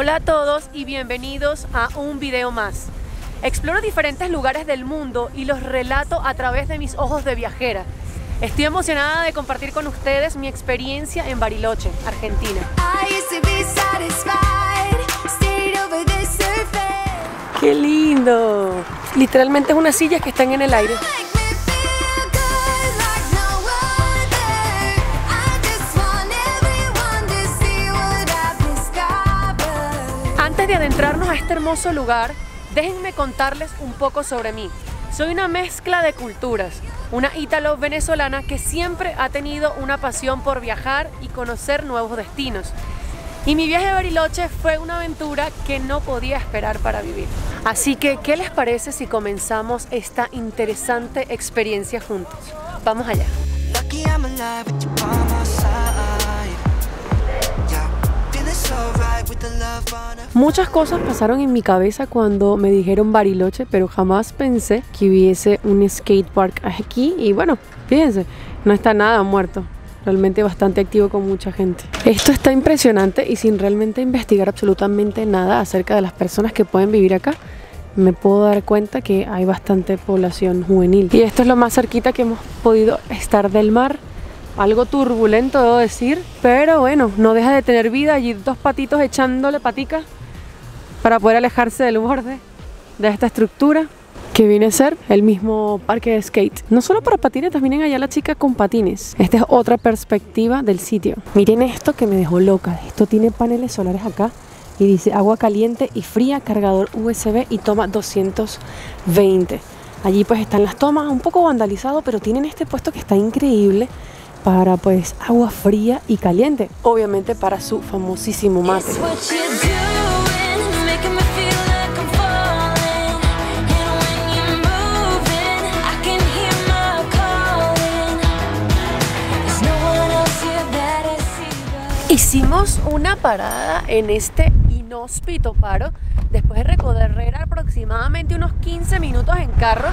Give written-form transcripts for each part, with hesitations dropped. Hola a todos y bienvenidos a un video más. Exploro diferentes lugares del mundo y los relato a través de mis ojos de viajera. Estoy emocionada de compartir con ustedes mi experiencia en Bariloche, Argentina. ¡Qué lindo! Literalmente es unas sillas que están en el aire. Antes de adentrarnos a este hermoso lugar, déjenme contarles un poco sobre mí. Soy una mezcla de culturas, una ítalo-venezolana que siempre ha tenido una pasión por viajar y conocer nuevos destinos. Y mi viaje a Bariloche fue una aventura que no podía esperar para vivir. Así que, ¿qué les parece si comenzamos esta interesante experiencia juntos? Vamos allá. Muchas cosas pasaron en mi cabeza cuando me dijeron Bariloche, pero jamás pensé que hubiese un skatepark aquí y bueno, fíjense, no está nada muerto, realmente bastante activo con mucha gente. Esto está impresionante y sin realmente investigar absolutamente nada acerca de las personas que pueden vivir acá, me puedo dar cuenta que hay bastante población juvenil. Y esto es lo más cerquita que hemos podido estar del mar. Algo turbulento, debo decir, pero bueno, no deja de tener vida. Allí dos patitos echándole patica para poder alejarse del borde de esta estructura que viene a ser el mismo parque de skate. No solo para patines, también en allá la chica con patines. Esta es otra perspectiva del sitio. Miren esto que me dejó loca. Esto tiene paneles solares acá y dice agua caliente y fría, cargador USB y toma 220. Allí pues están las tomas, un poco vandalizado, pero tienen este puesto que está increíble para pues agua fría y caliente, obviamente para su famosísimo mate. Hicimos una parada en este inhóspito paro después de recorrer aproximadamente unos 15 minutos en carro.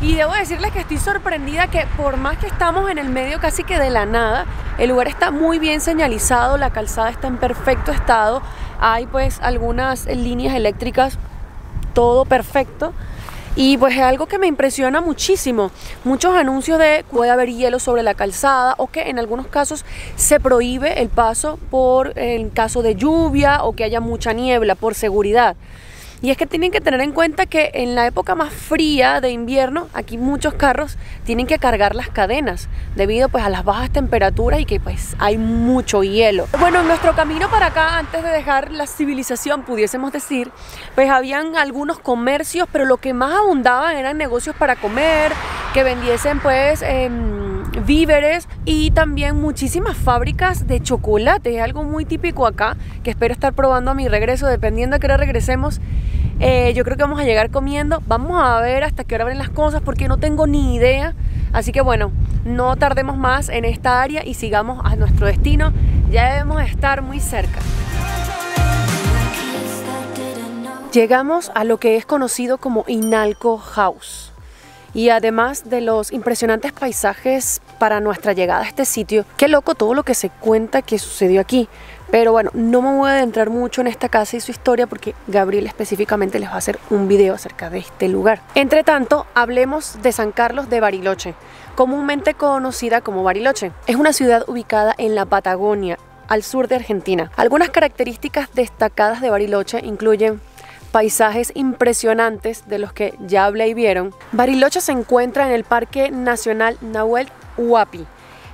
Y debo decirles que estoy sorprendida que por más que estamos en el medio casi que de la nada, el lugar está muy bien señalizado, la calzada está en perfecto estado, hay pues algunas líneas eléctricas, todo perfecto. Y pues es algo que me impresiona muchísimo, muchos anuncios de puede haber hielo sobre la calzada o que en algunos casos se prohíbe el paso por en caso de lluvia o que haya mucha niebla por seguridad. Y es que tienen que tener en cuenta que en la época más fría de invierno, aquí muchos carros tienen que cargar las cadenas debido pues a las bajas temperaturas y que pues hay mucho hielo. Bueno, en nuestro camino para acá, antes de dejar la civilización, pudiésemos decir, pues habían algunos comercios, pero lo que más abundaban eran negocios para comer, que vendiesen pues víveres y también muchísimas fábricas de chocolate. Es algo muy típico acá que espero estar probando a mi regreso, dependiendo a qué hora regresemos. Yo creo que vamos a llegar comiendo, vamos a ver hasta qué hora abren las cosas porque no tengo ni idea. Así que bueno, no tardemos más en esta área y sigamos a nuestro destino, ya debemos estar muy cerca. Llegamos a lo que es conocido como Inalco House. Y además de los impresionantes paisajes para nuestra llegada a este sitio, qué loco todo lo que se cuenta que sucedió aquí. Pero bueno, no me voy a adentrar mucho en esta casa y su historia porque Gabriel específicamente les va a hacer un video acerca de este lugar. Entre tanto, hablemos de San Carlos de Bariloche, comúnmente conocida como Bariloche. Es una ciudad ubicada en la Patagonia, al sur de Argentina. Algunas características destacadas de Bariloche incluyen paisajes impresionantes de los que ya hablé y vieron. Bariloche se encuentra en el Parque Nacional Nahuel Huapi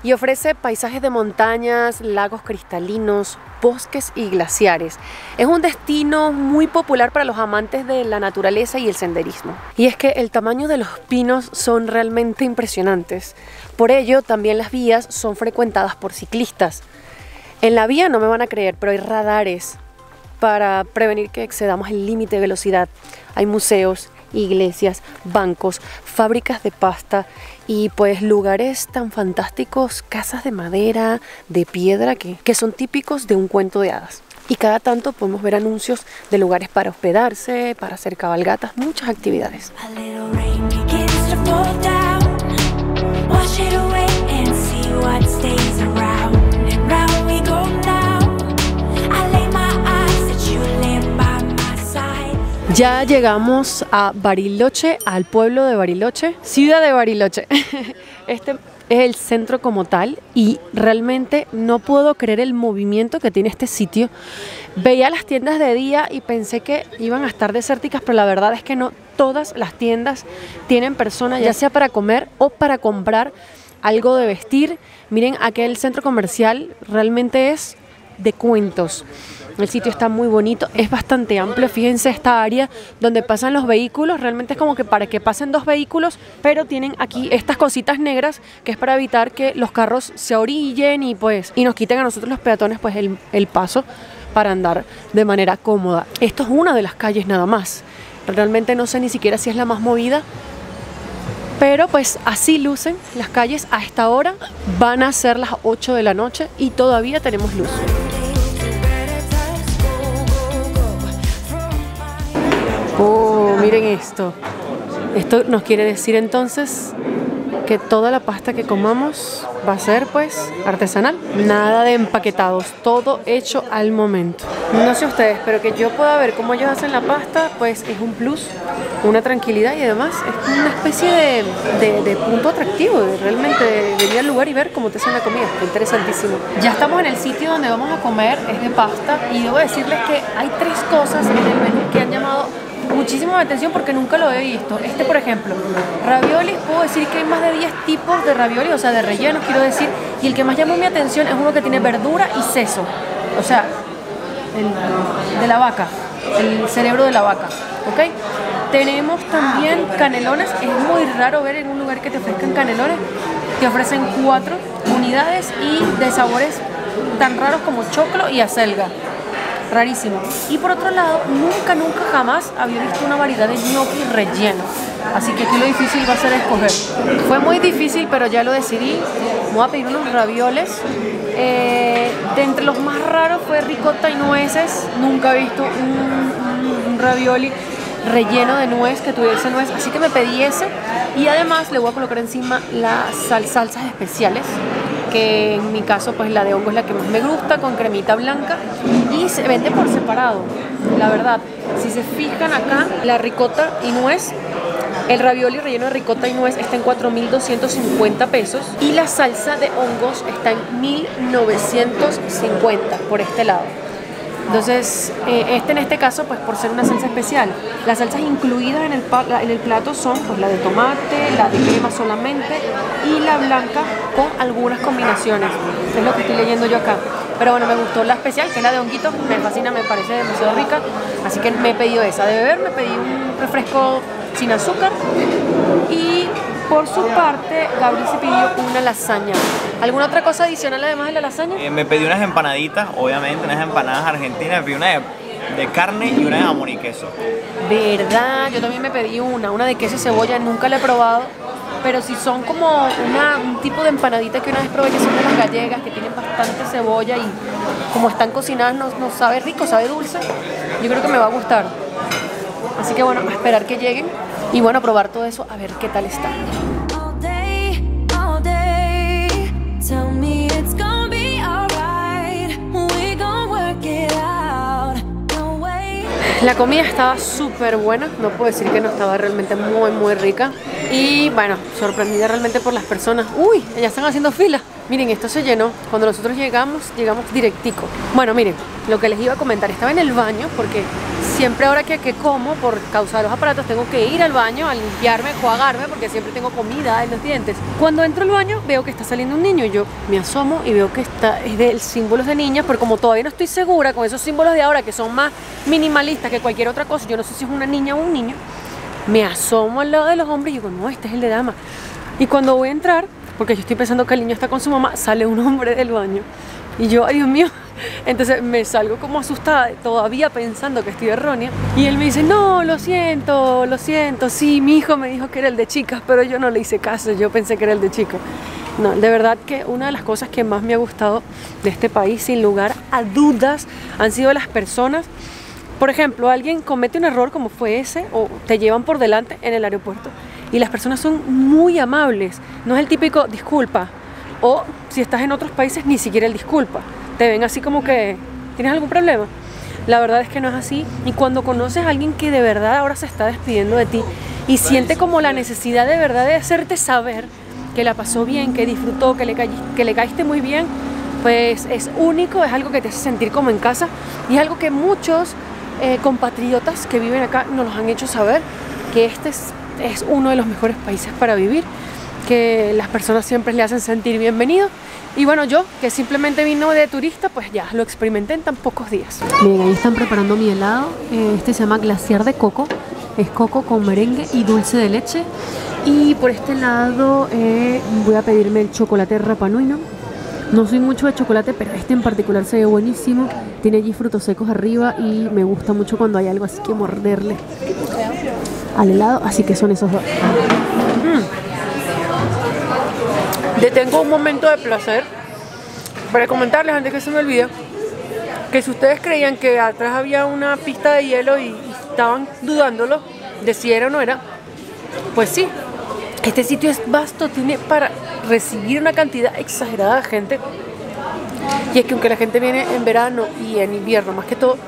y ofrece paisajes de montañas, lagos cristalinos, bosques y glaciares. Es un destino muy popular para los amantes de la naturaleza y el senderismo. Y es que el tamaño de los pinos son realmente impresionantes. Por ello, también las vías son frecuentadas por ciclistas. En la vía no me van a creer, pero hay radares para prevenir que excedamos el límite de velocidad. Hay museos, iglesias, bancos, fábricas de pasta y pues lugares tan fantásticos, casas de madera, de piedra, que son típicos de un cuento de hadas. Y cada tanto podemos ver anuncios de lugares para hospedarse, para hacer cabalgatas, muchas actividades. Ya llegamos a Bariloche, al pueblo de Bariloche, ciudad de Bariloche. Este es el centro como tal y realmente no puedo creer el movimiento que tiene este sitio. Veía las tiendas de día y pensé que iban a estar desérticas, pero la verdad es que no. Todas las tiendas tienen personas, ya sea para comer o para comprar algo de vestir. Miren, aquel centro comercial realmente es de cuentos. El sitio está muy bonito, es bastante amplio. Fíjense esta área donde pasan los vehículos, realmente es como que para que pasen dos vehículos, pero tienen aquí estas cositas negras que es para evitar que los carros se orillen y pues nos quiten a nosotros los peatones pues el paso para andar de manera cómoda. Esto es una de las calles nada más. Realmente no sé ni siquiera si es la más movida, pero pues así lucen las calles a esta hora. Van a ser las 8 de la noche y todavía tenemos luz. Oh, miren esto. Esto nos quiere decir entonces que toda la pasta que comamos va a ser pues artesanal, nada de empaquetados, todo hecho al momento. No sé ustedes, pero que yo pueda ver cómo ellos hacen la pasta pues es un plus, una tranquilidad, y además es una especie de punto atractivo, realmente de venir al lugar y ver cómo te hacen la comida. Interesantísimo. Ya estamos en el sitio donde vamos a comer, es de pasta, y debo decirles que hay tres cosas en el menú que han llamado muchísima atención porque nunca lo he visto. Este, por ejemplo, raviolis. Puedo decir que hay más de 10 tipos de raviolis, o sea, de rellenos, quiero decir. Y el que más llamó mi atención es uno que tiene verdura y seso, o sea, el de la vaca, el cerebro de la vaca, ¿ok? Tenemos también canelones. Es muy raro ver en un lugar que te ofrezcan canelones. Te ofrecen 4 unidades y de sabores tan raros como choclo y acelga. Rarísimo. Y por otro lado, nunca jamás había visto una variedad de ñoquis rellenos. Así que aquí lo difícil va a ser escoger. Fue muy difícil, pero ya lo decidí. Voy a pedir unos ravioles. De entre los más raros fue ricota y nueces. Nunca he visto un ravioli relleno de nuez que tuviese nuez. Así que me pedí ese. Y además le voy a colocar encima las salsas especiales, que en mi caso pues la de hongo es la que más me gusta, con cremita blanca, y se vende por separado. La verdad, si se fijan acá, la ricota y nuez, el ravioli relleno de ricota y nuez está en 4.250 pesos y la salsa de hongos está en 1.950 por este lado. Entonces, en este caso, pues por ser una salsa especial, las salsas incluidas en el plato son pues la de tomate, la de crema solamente y la blanca con algunas combinaciones. Es lo que estoy leyendo yo acá. Pero bueno, me gustó la especial, que es la de honguitos, me fascina, me parece demasiado rica. Así que me he pedido esa. De beber me pedí un refresco sin azúcar y por su parte Gabriel se pidió una lasaña. ¿Alguna otra cosa adicional además de la lasaña? Me pedí unas empanaditas, obviamente, unas empanadas argentinas. Me pedí una de carne y una de jamón y queso. ¿Verdad? Yo también me pedí una de queso y cebolla, nunca la he probado. Pero si son como un tipo de empanadita que una vez probé, que son de las gallegas, que tienen bastante cebolla y como están cocinadas no sabe rico, sabe dulce. Yo creo que me va a gustar. Así que bueno, a esperar que lleguen y bueno, a probar todo eso, a ver qué tal está. La comida estaba súper buena, no puedo decir que no, estaba realmente muy rica. Y bueno, sorprendida realmente por las personas. ¡Uy! Ya están haciendo fila. Miren, esto se llenó. Cuando nosotros llegamos directico. Bueno, miren, lo que les iba a comentar, estaba en el baño porque siempre ahora que como, por causa de los aparatos, tengo que ir al baño a limpiarme, enjuagarme, porque siempre tengo comida en los dientes. Cuando entro al baño veo que está saliendo un niño. Yo me asomo y veo que es de símbolos de niñas, pero como todavía no estoy segura con esos símbolos de ahora que son más minimalistas que cualquier otra cosa, yo no sé si es una niña o un niño. Me asomo al lado de los hombres y digo, no, este es el de dama. Y cuando voy a entrar, porque yo estoy pensando que el niño está con su mamá, sale un hombre del baño. Y yo, ay Dios mío. Entonces me salgo como asustada, todavía pensando que estoy errónea. Y él me dice, no, lo siento. Sí, mi hijo me dijo que era el de chicas, pero yo no le hice caso, yo pensé que era el de chicos. No, de verdad que una de las cosas que más me ha gustado de este país, sin lugar a dudas, han sido las personas. Por ejemplo, alguien comete un error como fue ese, o te llevan por delante en el aeropuerto, y las personas son muy amables. No es el típico disculpa, o si estás en otros países ni siquiera el disculpa. Te ven así como que, ¿tienes algún problema? La verdad es que no es así. Y cuando conoces a alguien que de verdad ahora se está despidiendo de ti y siente como la necesidad de verdad de hacerte saber que la pasó bien, que disfrutó, que le caíste muy bien, pues es único, es algo que te hace sentir como en casa y es algo que muchos compatriotas que viven acá nos los han hecho saber, que este es uno de los mejores países para vivir, que las personas siempre le hacen sentir bienvenido. Y bueno, yo, que simplemente vino de turista, pues ya lo experimenté en tan pocos días. Miren, ahí están preparando mi helado. Este se llama glaciar de coco. Es coco con merengue y dulce de leche. Y por este lado voy a pedirme el chocolate Rapanuino. No soy mucho de chocolate, pero este en particular se ve buenísimo. Tiene allí frutos secos arriba y me gusta mucho cuando hay algo así que morderle al helado. Así que son esos dos. Detengo un momento de placer para comentarles, antes que se me olvide, que si ustedes creían que atrás había una pista de hielo y estaban dudándolo de si era o no era, pues sí, este sitio es vasto, tiene para recibir una cantidad exagerada de gente. Y es que aunque la gente viene en verano y en invierno más que todo,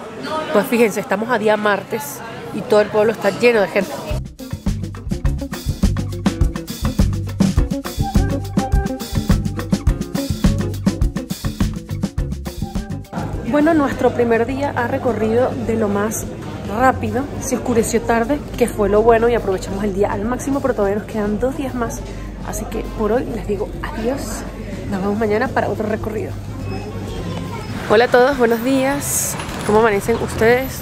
pues fíjense, estamos a día martes y todo el pueblo está lleno de gente. Bueno, nuestro primer día ha recorrido de lo más rápido, se oscureció tarde, que fue lo bueno, y aprovechamos el día al máximo, pero todavía nos quedan 2 días más, así que por hoy les digo adiós, nos vemos mañana para otro recorrido. Hola a todos, buenos días, ¿cómo amanecen ustedes?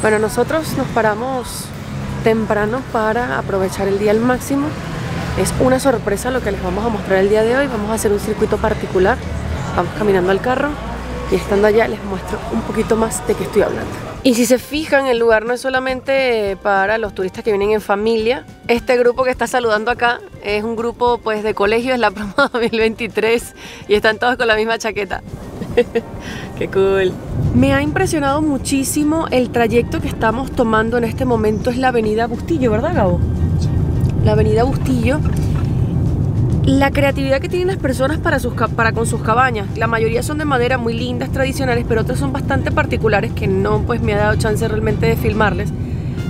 Bueno, nosotros nos paramos temprano para aprovechar el día al máximo. Es una sorpresa lo que les vamos a mostrar el día de hoy. Vamos a hacer un circuito particular, vamos caminando al carro. Y estando allá les muestro un poquito más de qué estoy hablando. Y si se fijan, el lugar no es solamente para los turistas que vienen en familia. Este grupo que está saludando acá es un grupo pues de colegio, es la Promo 2023 y están todos con la misma chaqueta. ¡Qué cool! Me ha impresionado muchísimo el trayecto que estamos tomando en este momento. Es la Avenida Bustillo, ¿verdad, Gabo? Sí. La Avenida Bustillo. La creatividad que tienen las personas con sus cabañas. La mayoría son de madera, muy lindas, tradicionales, pero otras son bastante particulares que no pues me ha dado chance realmente de filmarles,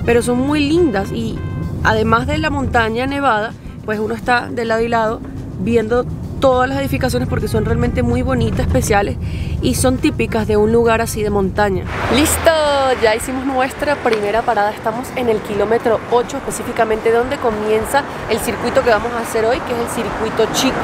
pero son muy lindas. Y además de la montaña nevada, pues uno está de lado y lado viendo todas las edificaciones porque son realmente muy bonitas, especiales y son típicas de un lugar así de montaña. ¡Listo! Ya hicimos nuestra primera parada, estamos en el kilómetro 8 específicamente, donde comienza el circuito que vamos a hacer hoy, que es el circuito chico,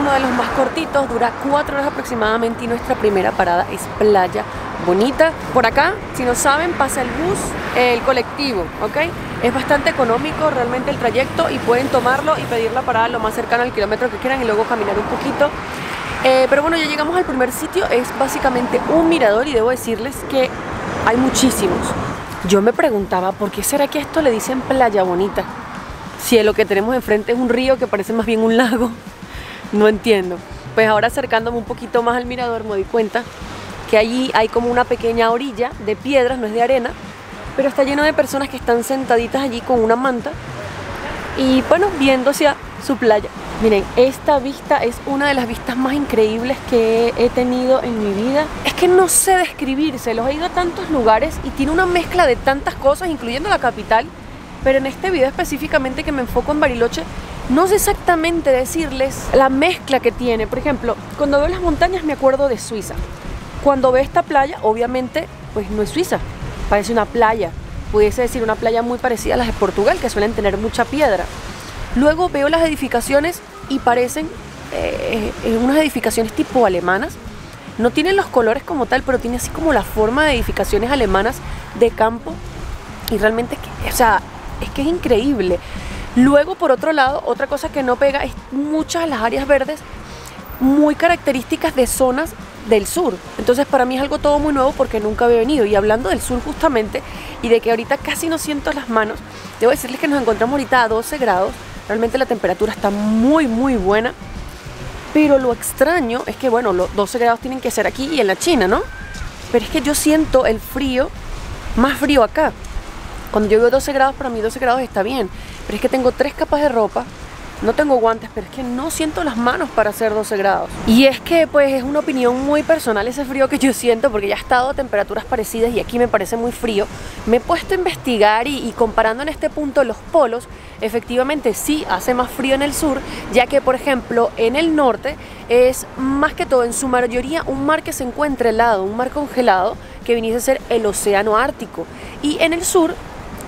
uno de los más cortitos, dura 4 horas aproximadamente, y nuestra primera parada es Playa Bonita. Por acá, si no saben, pasa el bus, el colectivo, ¿ok? Es bastante económico realmente el trayecto y pueden tomarlo y pedir la parada lo más cercano al kilómetro que quieran y luego caminar un poquito. Pero bueno, ya llegamos al primer sitio, es básicamente un mirador y debo decirles que hay muchísimos. Yo me preguntaba, ¿por qué será que esto le dicen Playa Bonita? Si lo que tenemos enfrente es un río que parece más bien un lago, no entiendo. Pues ahora acercándome un poquito más al mirador me doy cuenta que allí hay como una pequeña orilla de piedras, no es de arena, pero está lleno de personas que están sentaditas allí con una manta y bueno, viendo hacia su playa. Miren, esta vista es una de las vistas más increíbles que he tenido en mi vida. Es que no sé describírselos, he ido a tantos lugares y tiene una mezcla de tantas cosas, incluyendo la capital, pero en este video específicamente que me enfoco en Bariloche, no sé exactamente decirles la mezcla que tiene. Por ejemplo, cuando veo las montañas me acuerdo de Suiza. Cuando veo esta playa, obviamente, pues no es Suiza, parece una playa. Pudiese decir una playa muy parecida a las de Portugal, que suelen tener mucha piedra. Luego veo las edificaciones y parecen unas edificaciones tipo alemanas. No tienen los colores como tal, pero tiene así como la forma de edificaciones alemanas de campo. Y realmente, o sea, es que es increíble. Luego, por otro lado, otra cosa que no pega es muchas de las áreas verdes muy características de zonas del sur. Entonces para mí es algo todo muy nuevo porque nunca había venido. Y hablando del sur justamente y de que ahorita casi no siento las manos, debo decirles que nos encontramos ahorita a 12 grados. Realmente la temperatura está muy buena, pero lo extraño es que bueno, los 12 grados tienen que ser aquí y en la China, ¿no? Pero es que yo siento el frío, más frío acá. Cuando yo veo 12 grados, para mí 12 grados está bien, pero es que tengo 3 capas de ropa, No tengo guantes, pero es que no siento las manos para hacer 12 grados. Y es que pues es una opinión muy personal ese frío que yo siento, porque ya he estado a temperaturas parecidas y aquí me parece muy frío. Me he puesto a investigar y comparando en este punto los polos, efectivamente sí hace más frío en el sur, ya que por ejemplo en el norte es más que todo en su mayoría un mar que se encuentra helado, un mar congelado que viniese a ser el océano Ártico. Y en el sur,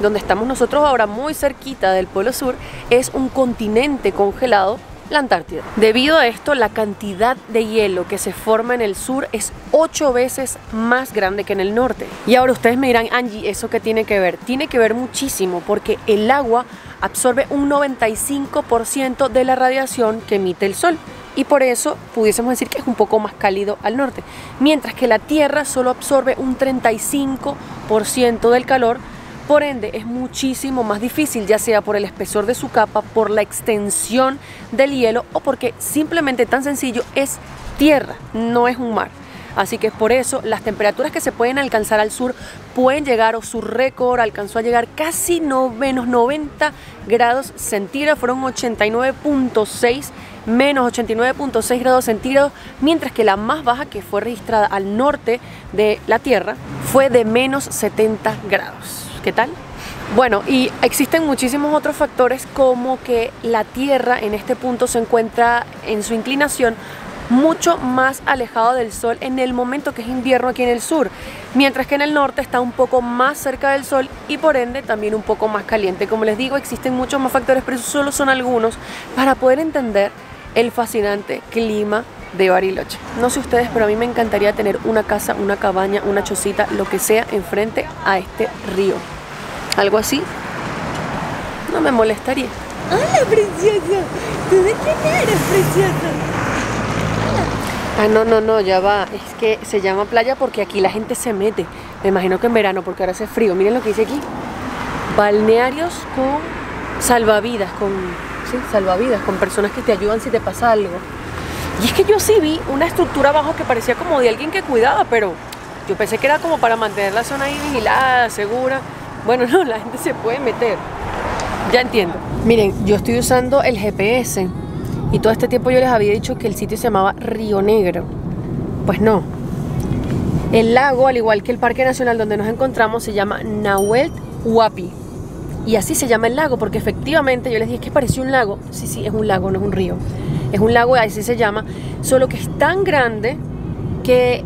donde estamos nosotros ahora muy cerquita del Polo Sur, es un continente congelado, la Antártida. Debido a esto, la cantidad de hielo que se forma en el sur es 8 veces más grande que en el norte. Y ahora ustedes me dirán, Angie, ¿eso qué tiene que ver? Tiene que ver muchísimo, porque el agua absorbe un 95% de la radiación que emite el sol. Y por eso pudiésemos decir que es un poco más cálido al norte. Mientras que la Tierra solo absorbe un 35% del calor. Por ende, es muchísimo más difícil, ya sea por el espesor de su capa, por la extensión del hielo o porque simplemente tan sencillo es tierra, no es un mar. Así que por eso las temperaturas que se pueden alcanzar al sur pueden llegar, o su récord alcanzó a llegar casi menos 90 grados centígrados, fueron 89.6, menos 89.6 grados centígrados, mientras que la más baja que fue registrada al norte de la Tierra fue de menos 70 grados. ¿Qué tal? Bueno, y existen muchísimos otros factores, como que la Tierra en este punto se encuentra en su inclinación mucho más alejado del sol en el momento que es invierno aquí en el sur, mientras que en el norte está un poco más cerca del sol y por ende también un poco más caliente. Como les digo, existen muchos más factores, pero esos solo son algunos para poder entender el fascinante clima de Bariloche. No sé ustedes, pero a mí me encantaría tener una casa, una cabaña, una chocita, lo que sea, enfrente a este río. Algo así no me molestaría. ¡Hola, preciosa! ¿Tú de quién eres, preciosa? Ah, no, ya va. Es que se llama playa porque aquí la gente se mete. Me imagino que en verano, porque ahora hace frío. Miren lo que dice aquí. Balnearios con salvavidas, con personas que te ayudan si te pasa algo. Y es que yo sí vi una estructura abajo que parecía como de alguien que cuidaba, pero yo pensé que era como para mantener la zona ahí vigilada, segura. Bueno, no, la gente se puede meter. Ya entiendo. Miren, yo estoy usando el GPS y todo este tiempo yo les había dicho que el sitio se llamaba Río Negro. Pues no. El lago, al igual que el Parque Nacional donde nos encontramos, se llama Nahuel Huapi. Y así se llama el lago, porque efectivamente yo les dije que parecía un lago. Sí, es un lago, no es un río. Es un lago, así se llama, solo que es tan grande que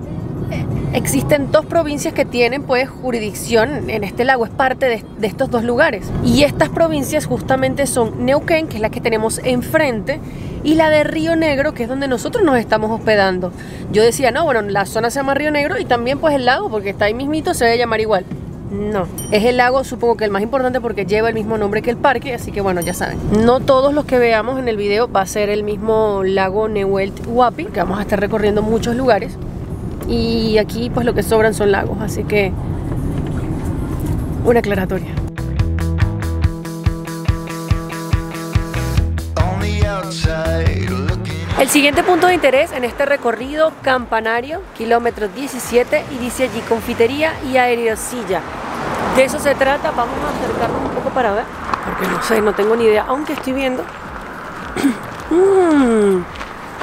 existen dos provincias que tienen pues jurisdicción en este lago, es parte de estos dos lugares. Y estas provincias justamente son Neuquén, que es la que tenemos enfrente, y la de Río Negro, que es donde nosotros nos estamos hospedando. Yo decía, no, bueno, la zona se llama Río Negro y también pues el lago, porque está ahí mismito, se debe llamar igual. No, es el lago, supongo que el más importante porque lleva el mismo nombre que el parque, así que bueno, ya saben. No todos los que veamos en el video va a ser el mismo lago Nahuel Huapi, que vamos a estar recorriendo muchos lugares. Y aquí pues lo que sobran son lagos, así que una aclaratoria. El siguiente punto de interés en este recorrido, Campanario, kilómetros 17, y dice allí confitería y aerosilla. De eso se trata, vamos a acercarnos un poco para ver, porque no sé, no tengo ni idea, aunque estoy viendo.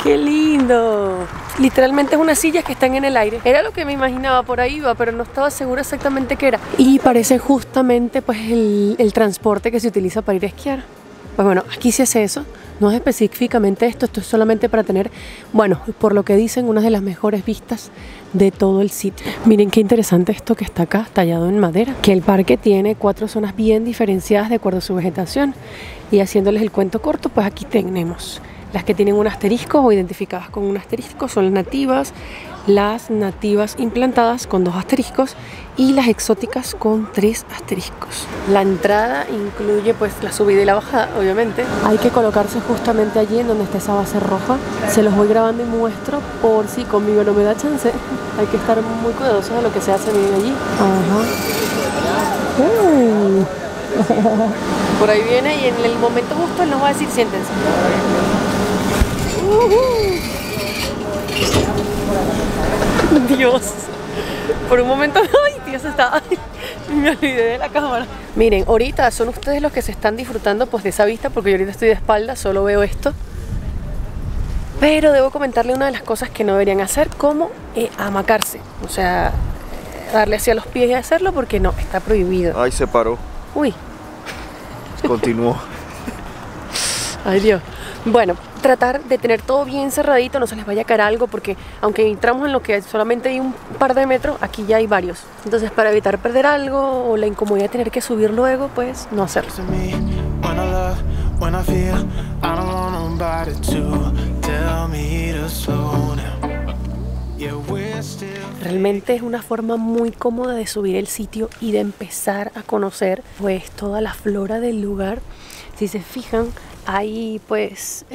¡Qué lindo! Literalmente es unas sillas que están en el aire. Era lo que me imaginaba, por ahí iba, pero no estaba segura exactamente qué era. Y parece justamente pues el transporte que se utiliza para ir a esquiar. Pues bueno, aquí se hace eso. No es específicamente esto es solamente para tener, bueno, por lo que dicen, una de las mejores vistas de todo el sitio. Miren qué interesante esto que está acá, tallado en madera. Que el parque tiene 4 zonas bien diferenciadas de acuerdo a su vegetación. Y haciéndoles el cuento corto, pues aquí tenemos las que tienen un asterisco o identificadas con un asterisco, son las nativas implantadas con 2 asteriscos y las exóticas con 3 asteriscos. La entrada incluye pues la subida y la bajada, obviamente. Hay que colocarse justamente allí en donde está esa base roja. Se los voy grabando y muestro por si conmigo no me da chance. Hay que estar muy cuidadosos de lo que se hace bien allí. Ajá. Por ahí viene y en el momento justo él nos va a decir siéntense. Dios, por un momento, ay, Dios, está, ay, Me olvidé de la cámara. Miren, ahorita son ustedes los que se están disfrutando pues de esa vista, porque yo ahorita estoy de espalda, solo veo esto. Pero debo comentarle una de las cosas que no deberían hacer, como amacarse. O sea, darle hacia los pies y hacerlo, porque no, está prohibido. Ay, se paró. Uy. Continuó. Ay, Dios. Bueno, tratar de tener todo bien cerradito, no se les vaya a caer algo, porque aunque entramos en lo que solamente hay un par de metros, aquí ya hay varios. Entonces, para evitar perder algo o la incomodidad de tener que subir luego, pues no hacerlo. Realmente es una forma muy cómoda de subir el sitio y de empezar a conocer pues toda la flora del lugar. Si se fijan, hay pues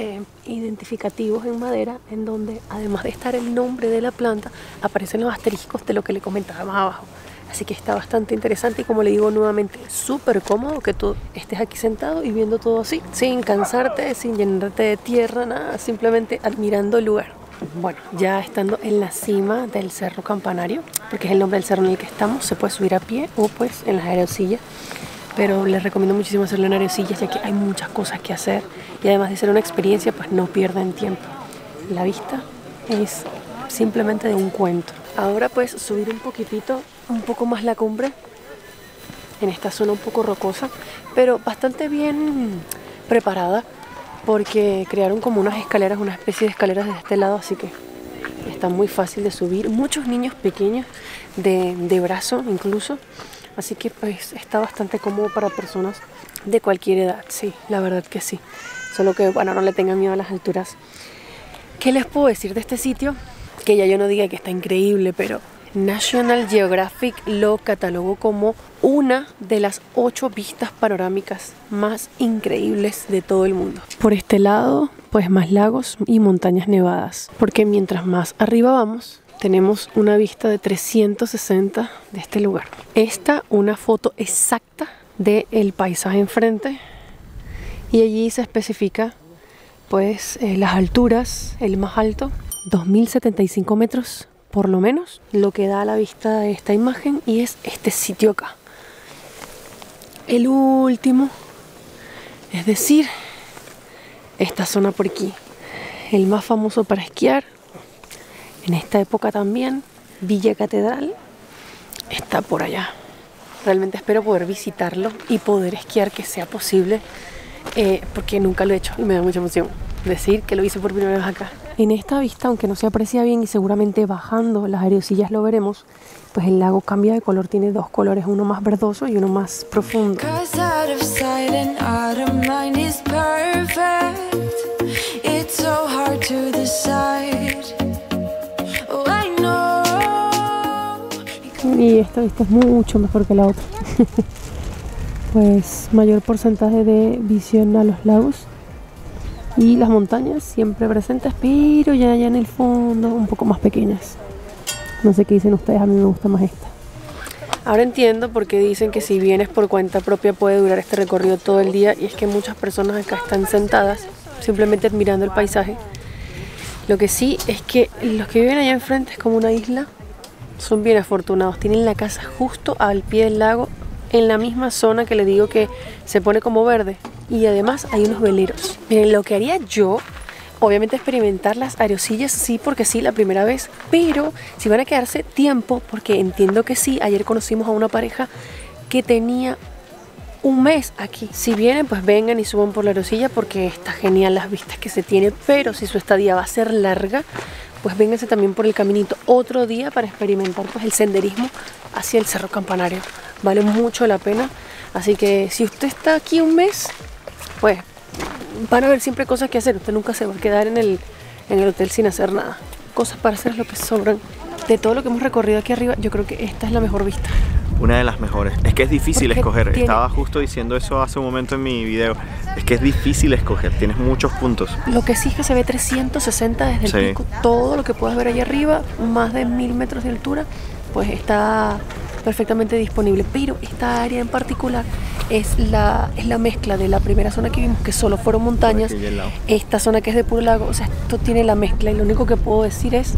identificativos en madera en donde, además de estar el nombre de la planta, aparecen los asteriscos de lo que le comentaba más abajo. Así que está bastante interesante y, como le digo nuevamente, súper cómodo que tú estés aquí sentado y viendo todo así, sin cansarte, sin llenarte de tierra, nada, simplemente admirando el lugar. Bueno, ya estando en la cima del Cerro Campanario, porque es el nombre del cerro en el que estamos, se puede subir a pie o pues en las aerosillas, pero les recomiendo muchísimo hacerlo en aerosillas, ya que hay muchas cosas que hacer y, además de ser una experiencia, pues no pierden tiempo. La vista es simplemente de un cuento. Ahora pues subir un poquitito, un poco más la cumbre, en esta zona un poco rocosa, pero bastante bien preparada, porque crearon como unas escaleras, una especie de escaleras desde este lado, así que está muy fácil de subir. Muchos niños pequeños de brazo incluso, así que pues está bastante cómodo para personas de cualquier edad, sí, la verdad que sí. Solo que, bueno, no le tengan miedo a las alturas. ¿Qué les puedo decir de este sitio? Que ya yo no diga que está increíble, pero National Geographic lo catalogó como una de las 8 vistas panorámicas más increíbles de todo el mundo. Por este lado, pues más lagos y montañas nevadas, porque mientras más arriba vamos, tenemos una vista de 360 de este lugar. Esta, una foto exacta del paisaje enfrente, y allí se especifica pues las alturas, el más alto, 2075 metros. Por lo menos lo que da a la vista de esta imagen, y es este sitio acá. El último, es decir, esta zona por aquí. El más famoso para esquiar, en esta época también, Villa Catedral, está por allá. Realmente espero poder visitarlo y poder esquiar, que sea posible, porque nunca lo he hecho y me da mucha emoción decir que lo hice por primera vez acá. En esta vista, aunque no se aprecia bien y seguramente bajando las aerosillas lo veremos, pues el lago cambia de color, tiene dos colores, uno más verdoso y uno más profundo. Y esta vista es mucho mejor que la otra. Pues mayor porcentaje de visión a los lagos. Y las montañas siempre presentes, pero ya allá en el fondo, un poco más pequeñas. No sé qué dicen ustedes, a mí me gusta más esta. Ahora entiendo por qué dicen que si vienes por cuenta propia puede durar este recorrido todo el día. Y es que muchas personas acá están sentadas, simplemente admirando el paisaje. Lo que sí es que los que viven allá enfrente, es como una isla, son bien afortunados. Tienen la casa justo al pie del lago, en la misma zona que les digo que se pone como verde. Y además hay unos veleros. Miren, lo que haría yo, obviamente, experimentar las aerosillas, sí, porque sí, la primera vez. Pero si van a quedarse tiempo, porque entiendo que sí. Ayer conocimos a una pareja que tenía un mes aquí. Si vienen, pues vengan y suban por la aerosilla, porque está genial las vistas que se tienen. Pero si su estadía va a ser larga, pues vénganse también por el caminito otro día para experimentar pues el senderismo hacia el Cerro Campanario. Vale mucho la pena. Así que si usted está aquí un mes, pues van a haber siempre cosas que hacer. Usted nunca se va a quedar en el hotel sin hacer nada. Cosas para hacer, lo que sobran. De todo lo que hemos recorrido aquí arriba, yo creo que esta es la mejor vista. Una de las mejores. Es que es difícil escoger. Estaba justo diciendo eso hace un momento en mi video. Es que es difícil escoger. Tienes muchos puntos. Lo que sí es que se ve 360 desde el pico. Todo lo que puedas ver allá arriba, más de 1000 metros de altura, pues está perfectamente disponible. Pero esta área en particular es la mezcla de la primera zona que vimos, que solo fueron montañas, esta zona que es de puro lago. O sea, esto tiene la mezcla, y lo único que puedo decir es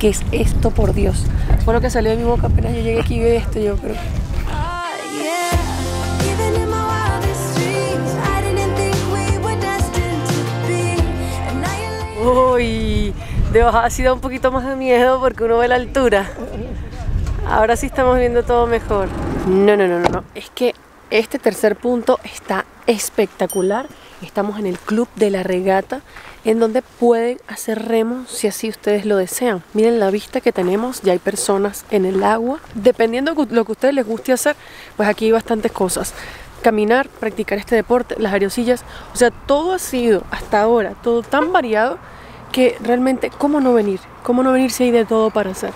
que es esto, por Dios. Fue lo que salió de mi boca apenas yo llegué aquí y vi esto, yo creo. Uy, de bajada sí da un poquito más de miedo porque uno ve la altura. Ahora sí estamos viendo todo mejor. No. Es que este tercer punto está espectacular. Estamos en el Club de la Regata, en donde pueden hacer remo si así ustedes lo desean. Miren la vista que tenemos, ya hay personas en el agua. Dependiendo de lo que a ustedes les guste hacer, pues aquí hay bastantes cosas. Caminar, practicar este deporte, las aerosillas, o sea, todo ha sido hasta ahora, todo tan variado que realmente, ¿cómo no venir si hay de todo para hacer?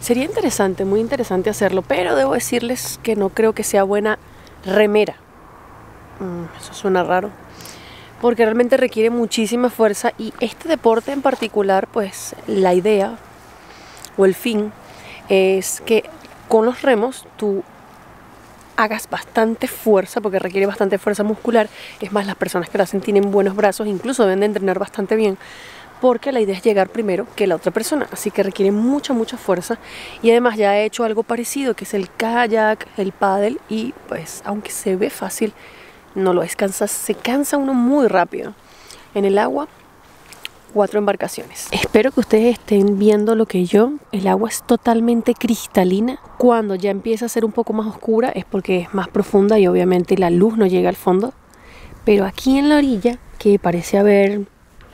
Sería interesante, muy interesante hacerlo, pero debo decirles que no creo que sea buena remera. Eso suena raro, porque realmente requiere muchísima fuerza y este deporte en particular, pues la idea o el fin es que con los remos tú hagas bastante fuerza, porque requiere bastante fuerza muscular. Es más, las personas que lo hacen tienen buenos brazos, incluso deben de entrenar bastante bien, porque la idea es llegar primero que la otra persona, así que requiere mucha fuerza. Y además ya he hecho algo parecido, que es el kayak, el pádel, y pues aunque se ve fácil, no lo es. Se cansa uno muy rápido en el agua. 4 embarcaciones. Espero que ustedes estén viendo lo que yo. El agua es totalmente cristalina. Cuando ya empieza a ser un poco más oscura es porque es más profunda y obviamente la luz no llega al fondo. Pero aquí en la orilla, que parece haber un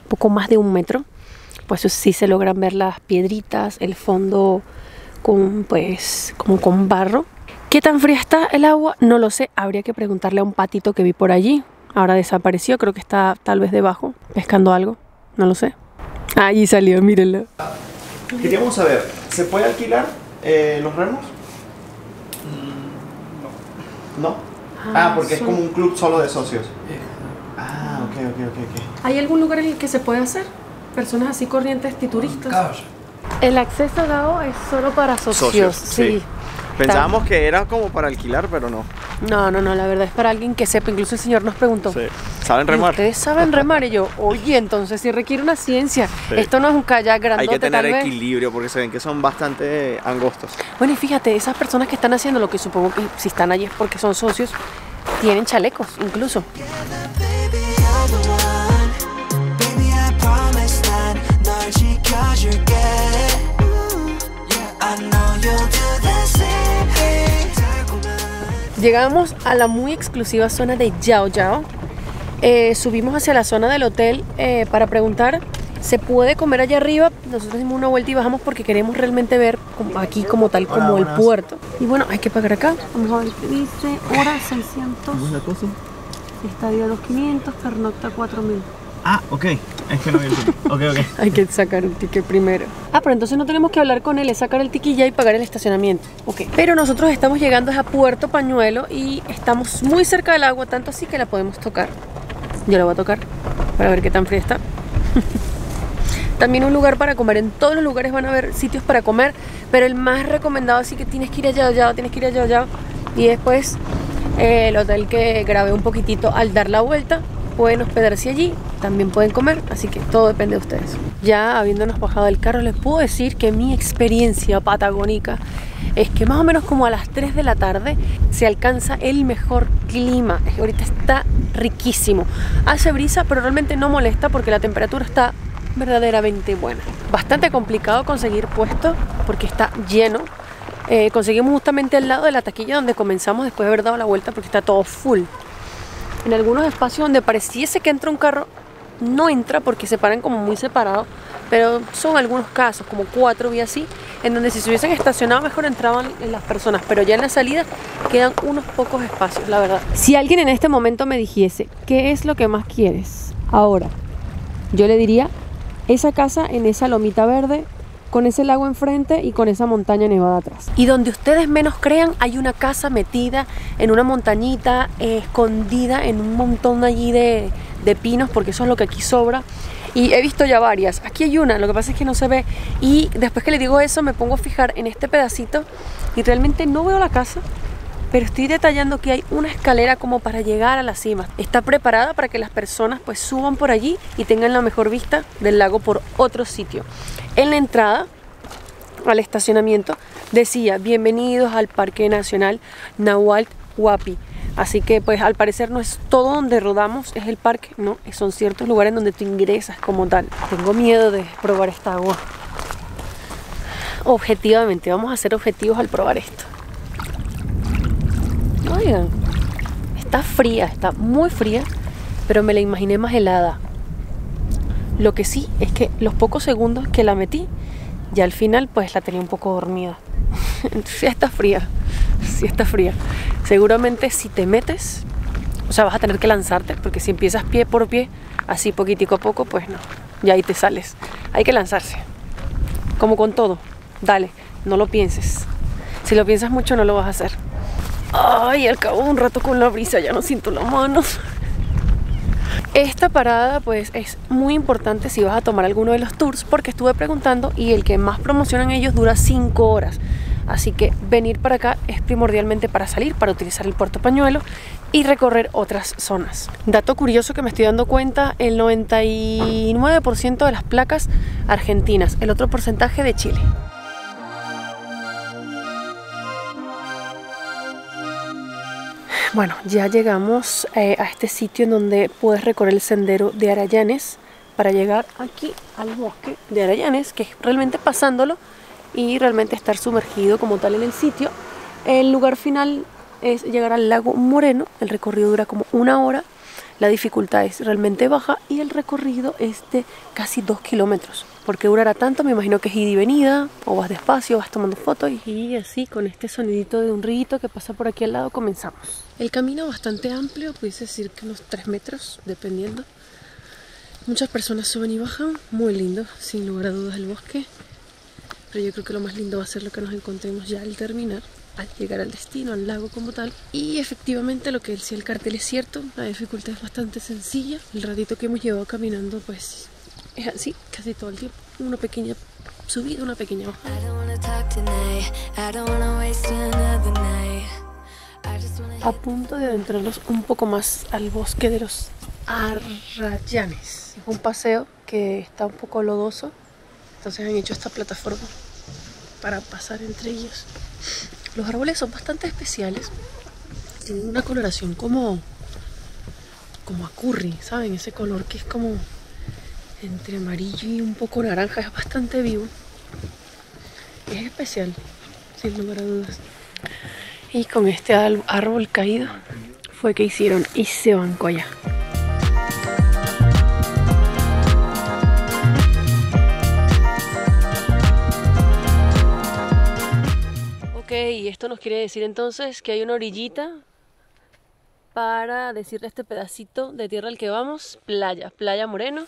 poco más de un metro, pues sí se logran ver las piedritas, el fondo con, pues, como con barro. ¿Qué tan fría está el agua? No lo sé. Habría que preguntarle a un patito que vi por allí. Ahora desapareció, creo que está tal vez debajo, pescando algo. No lo sé. Ahí salió, mírenlo. Queríamos saber, ¿se puede alquilar los remos? No. ¿No? Ah, porque es como un club solo de socios. Ah, ok. ¿Hay algún lugar en el que se puede hacer? Personas así corrientes, turistas. El acceso dado es solo para socios. Sí. Pensábamos que era como para alquilar, pero no. No, la verdad es para alguien que sepa. Incluso el señor nos preguntó. Sí. ¿Saben remar? ¿Ustedes saben remar? Y yo, oye, entonces sí requiere una ciencia. Sí. Esto no es un kayak grandote. Hay que tener equilibrio porque se ven que son bastante angostos. Bueno, y fíjate, esas personas que están haciendo lo que supongo que si están allí es porque son socios, tienen chalecos incluso. Llegamos a la muy exclusiva zona de Yao Yao. Subimos hacia la zona del hotel para preguntar, ¿se puede comer allá arriba? Nosotros dimos una vuelta y bajamos porque queremos realmente ver aquí como tal, como el puerto. Y bueno, hay que pagar acá. Vamos a ver qué dice, hora 600. ¿Cómo es la cosa? Estadía 2500, pernocta 4000. Ah, ok. Es que no vi el ticket. Ok. Hay que sacar un ticket primero. Ah, pero entonces no tenemos que hablar con él, es sacar el ticket ya y pagar el estacionamiento. Ok. Pero nosotros estamos llegando a Puerto Pañuelo y estamos muy cerca del agua, tanto así que la podemos tocar. Yo la voy a tocar para ver qué tan fría está. También un lugar para comer. En todos los lugares van a haber sitios para comer, pero el más recomendado así que tienes que ir allá, allá. Y después el hotel que grabé un poquitito al dar la vuelta. Pueden hospedarse allí, también pueden comer, así que todo depende de ustedes. Ya habiéndonos bajado del carro, les puedo decir que mi experiencia patagónica es que más o menos como a las 3 de la tarde se alcanza el mejor clima. Ahorita está riquísimo. Hace brisa, pero realmente no molesta porque la temperatura está verdaderamente buena. Bastante complicado conseguir puesto porque está lleno. Conseguimos justamente al lado de la taquilla donde comenzamos después de haber dado la vuelta porque está todo full. En algunos espacios donde pareciese que entra un carro, no entra porque se paran como muy separados, pero son algunos casos, como 4 y así, en donde si se hubiesen estacionado mejor entraban las personas, pero ya en la salida quedan unos pocos espacios, la verdad. Si alguien en este momento me dijese, ¿qué es lo que más quieres ahora? Yo le diría, esa casa en esa lomita verde, con ese lago enfrente y con esa montaña nevada atrás. Y donde ustedes menos crean, hay una casa metida en una montañita, escondida en un montón allí de pinos, porque eso es lo que aquí sobra. Y he visto ya varias. Aquí hay una, lo que pasa es que no se ve. Y después que le digo eso, me pongo a fijar en este pedacito y realmente no veo la casa, pero estoy detallando que hay una escalera como para llegar a la cima. Está preparada para que las personas pues suban por allí y tengan la mejor vista del lago por otro sitio. En la entrada al estacionamiento decía, bienvenidos al Parque Nacional Nahuel Huapi. Así que pues al parecer no es todo donde rodamos, es el parque, no, son ciertos lugares donde tú ingresas como tal. Tengo miedo de probar esta agua. Objetivamente, vamos a ser objetivos al probar esto. Oigan, está fría, está muy fría, pero me la imaginé más helada. Lo que sí es que los pocos segundos que la metí, ya al final pues la tenía un poco dormida. Sí está fría, sí está fría. Seguramente si te metes, o sea, vas a tener que lanzarte, porque si empiezas pie por pie, así poquitico a poco, pues no, ya ahí te sales. Hay que lanzarse, como con todo, dale, no lo pienses. Si lo piensas mucho no lo vas a hacer. Ay, al cabo de un rato con la brisa ya no siento las manos. Esta parada pues es muy importante si vas a tomar alguno de los tours, porque estuve preguntando y el que más promocionan ellos dura 5 horas. Así que venir para acá es primordialmente para salir, para utilizar el Puerto Pañuelo y recorrer otras zonas. Dato curioso que me estoy dando cuenta, el 99% de las placas argentinas, el otro porcentaje de Chile. Bueno, ya llegamos a este sitio en donde puedes recorrer el sendero de Arrayanes para llegar aquí al bosque de Arrayanes, que es realmente pasándolo y realmente estar sumergido como tal en el sitio. El lugar final es llegar al Lago Moreno, el recorrido dura como 1 hora, la dificultad es realmente baja y el recorrido es de casi 2 kilómetros. ¿Por qué durará tanto? Me imagino que es ida y venida, o vas despacio, vas tomando fotos y así con este sonidito de un rito que pasa por aquí al lado comenzamos. El camino bastante amplio, pudiese decir que unos 3 metros, dependiendo. Muchas personas suben y bajan, muy lindo, sin lugar a dudas el bosque. Pero yo creo que lo más lindo va a ser lo que nos encontremos ya al terminar, al llegar al destino, al lago como tal. Y efectivamente lo que decía el cartel es cierto, la dificultad es bastante sencilla. El ratito que hemos llevado caminando pues es así, casi todo el tiempo. Una pequeña subida, una pequeña bajada. A punto de adentrarnos un poco más al bosque de los Arrayanes. Es un paseo que está un poco lodoso, entonces han hecho esta plataforma para pasar entre ellos. Los árboles son bastante especiales, tienen una coloración como a curry, ¿saben? Ese color que es como entre amarillo y un poco naranja, es bastante vivo. Es especial, sin lugar a dudas. Y con este árbol caído fue que hicieron y se bancó allá. Ok, esto nos quiere decir entonces que hay una orillita para decirle este pedacito de tierra al que vamos, playa, Playa Moreno.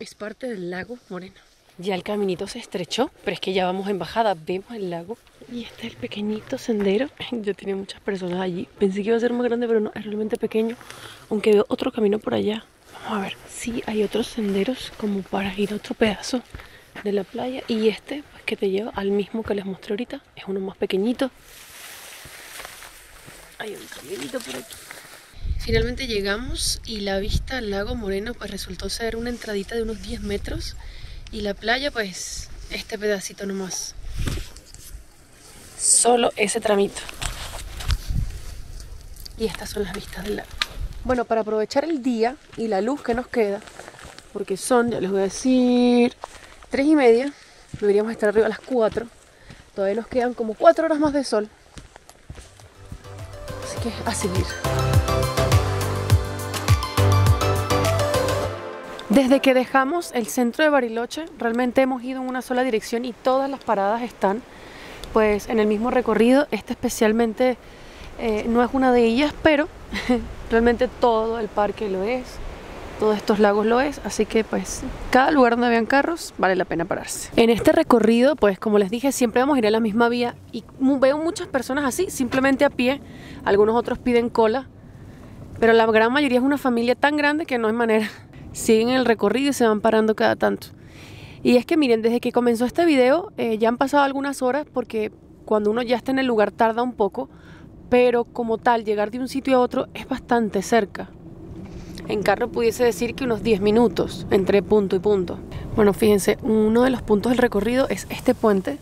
Es parte del Lago Moreno. Ya el caminito se estrechó, pero es que ya vamos en bajada, vemos el lago. Y este es el pequeñito sendero. Yo tenía muchas personas allí. Pensé que iba a ser más grande, pero no, es realmente pequeño. Aunque veo otro camino por allá. Vamos a ver si hay otros senderos como para ir a otro pedazo de la playa. Y este, pues que te lleva al mismo que les mostré ahorita. Es uno más pequeñito. Hay un caminito por aquí. Finalmente llegamos y la vista al Lago Moreno pues resultó ser una entradita de unos 10 metros. Y la playa, pues, este pedacito nomás. Solo ese tramito. Y estas son las vistas del lago. Bueno, para aprovechar el día y la luz que nos queda, porque son, ya les voy a decir, 3:30. Deberíamos estar arriba a las 4. Todavía nos quedan como 4 horas más de sol. Así que a seguir. Desde que dejamos el centro de Bariloche, realmente hemos ido en una sola dirección y todas las paradas están pues en el mismo recorrido. Esta especialmente no es una de ellas, pero realmente todo el parque lo es, todos estos lagos lo es, así que pues cada lugar donde vean carros vale la pena pararse. En este recorrido, pues como les dije, siempre vamos a ir a la misma vía y veo muchas personas así, simplemente a pie, algunos otros piden cola, pero la gran mayoría es una familia tan grande que no hay manera. Siguen el recorrido y se van parando cada tanto. Y es que miren, desde que comenzó este video ya han pasado algunas horas, porque cuando uno ya está en el lugar tarda un poco, pero como tal llegar de un sitio a otro es bastante cerca. En carro pudiese decir que unos 10 minutos entre punto y punto. Bueno, fíjense, uno de los puntos del recorrido es este puente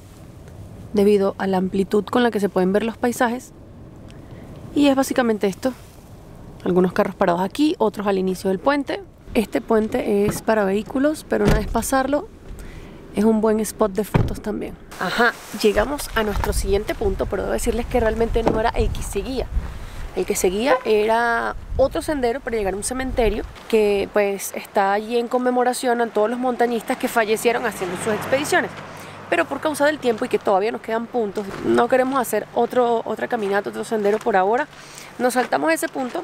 debido a la amplitud con la que se pueden ver los paisajes. Y es básicamente esto. Algunos carros parados aquí, otros al inicio del puente. Este puente es para vehículos, pero una vez pasarlo, es un buen spot de fotos también. Ajá, llegamos a nuestro siguiente punto, pero debo decirles que realmente no era el que seguía. El que seguía era otro sendero para llegar a un cementerio que pues está allí en conmemoración a todos los montañistas que fallecieron haciendo sus expediciones. Pero por causa del tiempo y que todavía nos quedan puntos, no queremos hacer otra caminata, otro sendero por ahora. Nos saltamos ese punto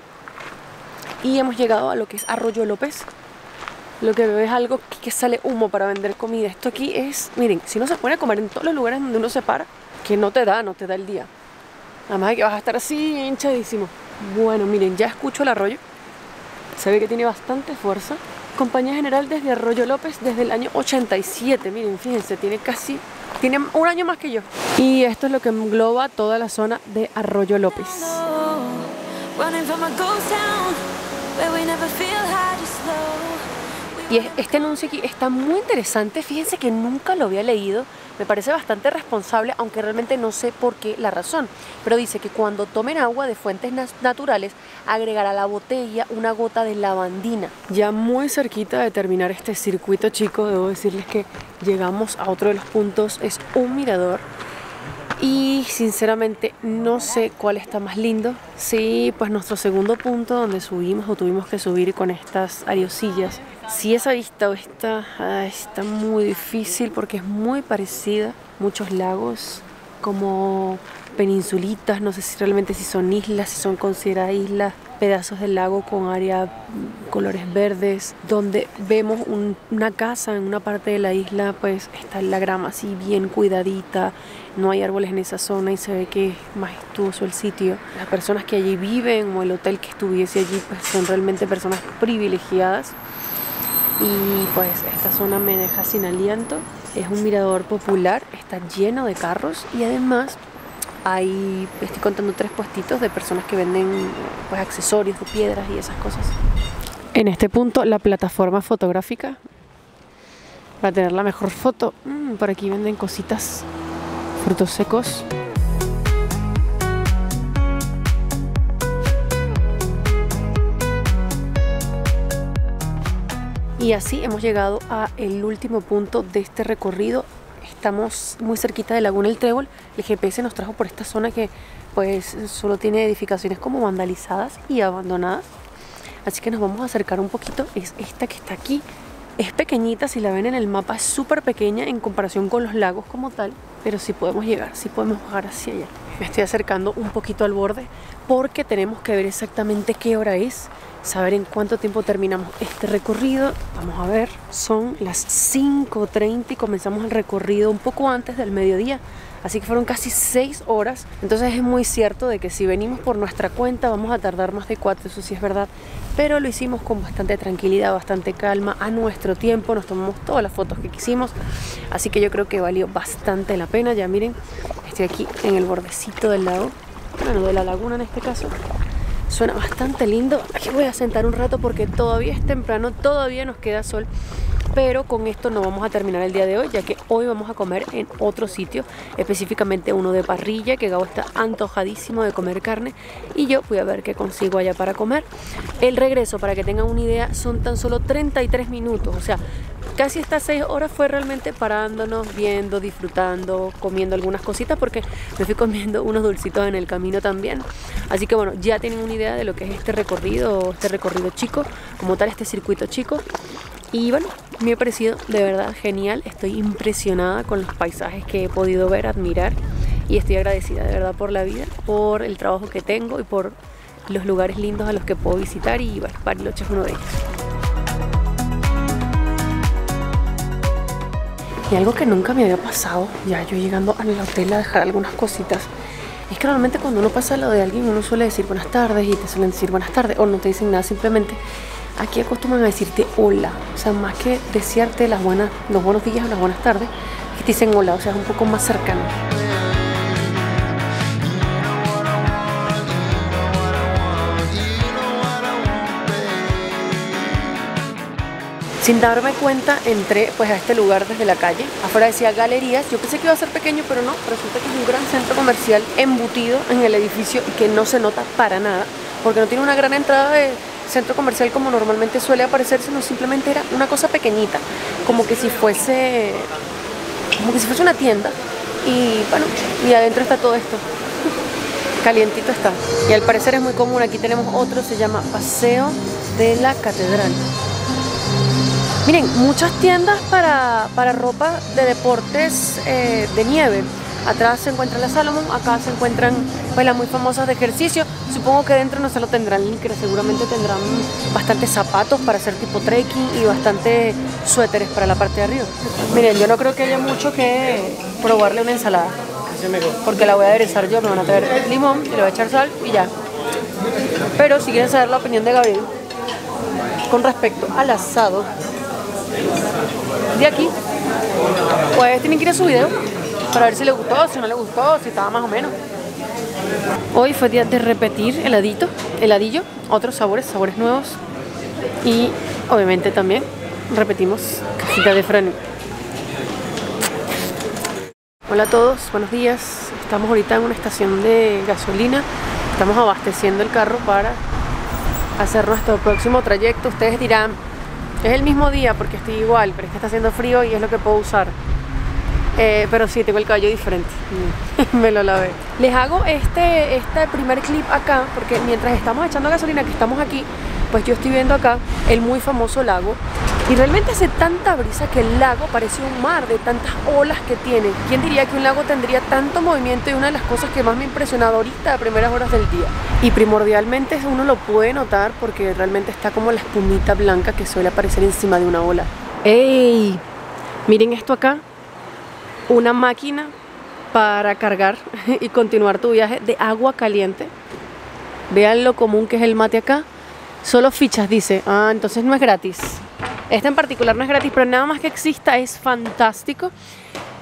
y hemos llegado a lo que es Arroyo López. Lo que veo es algo que sale humo para vender comida. Esto aquí es, miren, si no se pone a comer en todos los lugares donde uno se para, que no te da el día. Además de que vas a estar así hinchadísimo. Bueno, miren, ya escucho el arroyo. Se ve que tiene bastante fuerza. Compañía General desde Arroyo López desde el año 87. Miren, fíjense, tiene un año más que yo. Y esto es lo que engloba toda la zona de Arroyo López. Y este anuncio aquí está muy interesante. Fíjense que nunca lo había leído. Me parece bastante responsable, aunque realmente no sé por qué la razón. Pero dice que cuando tomen agua de fuentes naturales, agregar a la botella una gota de lavandina. Ya muy cerquita de terminar este circuito, chicos, debo decirles que llegamos a otro de los puntos. Es un mirador. Y sinceramente no sé cuál está más lindo. Sí, pues nuestro segundo punto donde subimos o tuvimos que subir con estas ariosillas. Sí, esa vista o esta está muy difícil porque es muy parecida. Muchos lagos como peninsulitas, no sé si realmente si son islas, si son consideradas islas, pedazos de lago con área colores verdes, donde vemos una casa en una parte de la isla, pues está la grama así bien cuidadita, no hay árboles en esa zona y se ve que es majestuoso el sitio. Las personas que allí viven o el hotel que estuviese allí pues son realmente personas privilegiadas. Y pues esta zona me deja sin aliento. Es un mirador popular, está lleno de carros y además hay, estoy contando 3 puestitos de personas que venden pues accesorios de piedras y esas cosas. En este punto la plataforma fotográfica para tener la mejor foto. Por aquí venden cositas, frutos secos. Y así hemos llegado al último punto de este recorrido. Estamos muy cerquita de Laguna El Trébol. El GPS nos trajo por esta zona que pues solo tiene edificaciones como vandalizadas y abandonadas. Así que nos vamos a acercar un poquito. Es esta que está aquí. Es pequeñita, si la ven en el mapa es súper pequeña en comparación con los lagos como tal. Pero sí podemos llegar, sí podemos bajar hacia allá. Me estoy acercando un poquito al borde porque tenemos que ver exactamente qué hora es. Saber en cuánto tiempo terminamos este recorrido. Vamos a ver, son las 5:30 y comenzamos el recorrido un poco antes del mediodía. Así que fueron casi 6 horas. Entonces es muy cierto de que si venimos por nuestra cuenta vamos a tardar más de 4, eso sí es verdad. Pero lo hicimos con bastante tranquilidad, bastante calma, a nuestro tiempo. Nos tomamos todas las fotos que quisimos. Así que yo creo que valió bastante la pena. Ya miren, estoy aquí en el bordecito del lago. Bueno, de la laguna en este caso. Suena bastante lindo. Aquí voy a sentar un rato porque todavía es temprano, todavía nos queda sol. Pero con esto no vamos a terminar el día de hoy, ya que hoy vamos a comer en otro sitio, específicamente uno de parrilla, que Gabo está antojadísimo de comer carne. Y yo voy a ver qué consigo allá para comer. El regreso, para que tengan una idea, son tan solo 33 minutos. O sea, casi estas 6 horas fue realmente parándonos, viendo, disfrutando, comiendo algunas cositas, porque me fui comiendo unos dulcitos en el camino también. Así que bueno, ya tienen una idea de lo que es este recorrido chico, como tal este circuito chico. Y bueno, me ha parecido de verdad genial. Estoy impresionada con los paisajes que he podido ver, admirar. Y estoy agradecida de verdad por la vida, por el trabajo que tengo y por los lugares lindos a los que puedo visitar. Y bueno, Bariloche es uno de ellos. Y algo que nunca me había pasado, ya yo llegando al hotel a dejar algunas cositas, es que normalmente cuando uno pasa al lado de alguien uno suele decir buenas tardes y te suelen decir buenas tardes o no te dicen nada, simplemente aquí acostumbran a decirte hola. O sea, más que desearte los buenos días o las buenas tardes, que te dicen hola, o sea, es un poco más cercano. Sin darme cuenta entré pues a este lugar desde la calle. Afuera decía Galerías. Yo pensé que iba a ser pequeño, pero no. Resulta que es un gran centro comercial embutido en el edificio y que no se nota para nada, porque no tiene una gran entrada de centro comercial como normalmente suele aparecer, sino simplemente era una cosa pequeñita, como que si fuese una tienda. Y bueno, y adentro está todo esto. Calientito está. Y al parecer es muy común. Aquí tenemos otro, se llama Paseo de la Catedral. Miren, muchas tiendas para ropa de deportes de nieve. Atrás se encuentra la Salomon, acá se encuentran pues las muy famosas de ejercicio. Supongo que dentro no se lo tendrán, pero seguramente tendrán bastantes zapatos para hacer tipo trekking y bastantes suéteres para la parte de arriba. Miren, yo no creo que haya mucho que probarle una ensalada, porque la voy a aderezar yo, me van a traer limón y le voy a echar sal y ya. Pero si quieren saber la opinión de Gabriel con respecto al asado de aquí, pues tienen que ir a su video para ver si le gustó, si no le gustó, si estaba más o menos. Hoy fue día de repetir heladillo, otros sabores nuevos, y obviamente también repetimos cajita de Franui. Hola a todos, buenos días. Estamos ahorita en una estación de gasolina. Estamos abasteciendo el carro para hacer nuestro próximo trayecto. Ustedes dirán, es el mismo día porque estoy igual, pero es que está haciendo frío y es lo que puedo usar. Pero sí, tengo el cabello diferente. Me lo lavé. Les hago este primer clip acá, porque mientras estamos echando gasolina, que estamos aquí, pues yo estoy viendo acá el muy famoso lago. Y realmente hace tanta brisa que el lago parece un mar de tantas olas que tiene. ¿Quién diría que un lago tendría tanto movimiento? Y una de las cosas que más me ha impresionado ahorita a primeras horas del día. Y primordialmente uno lo puede notar porque realmente está como la espumita blanca que suele aparecer encima de una ola. ¡Ey! Miren esto acá. Una máquina para cargar y continuar tu viaje de agua caliente. Vean lo común que es el mate acá. Solo fichas, dice. Ah, entonces no es gratis. Esta en particular no es gratis, pero nada más que exista es fantástico.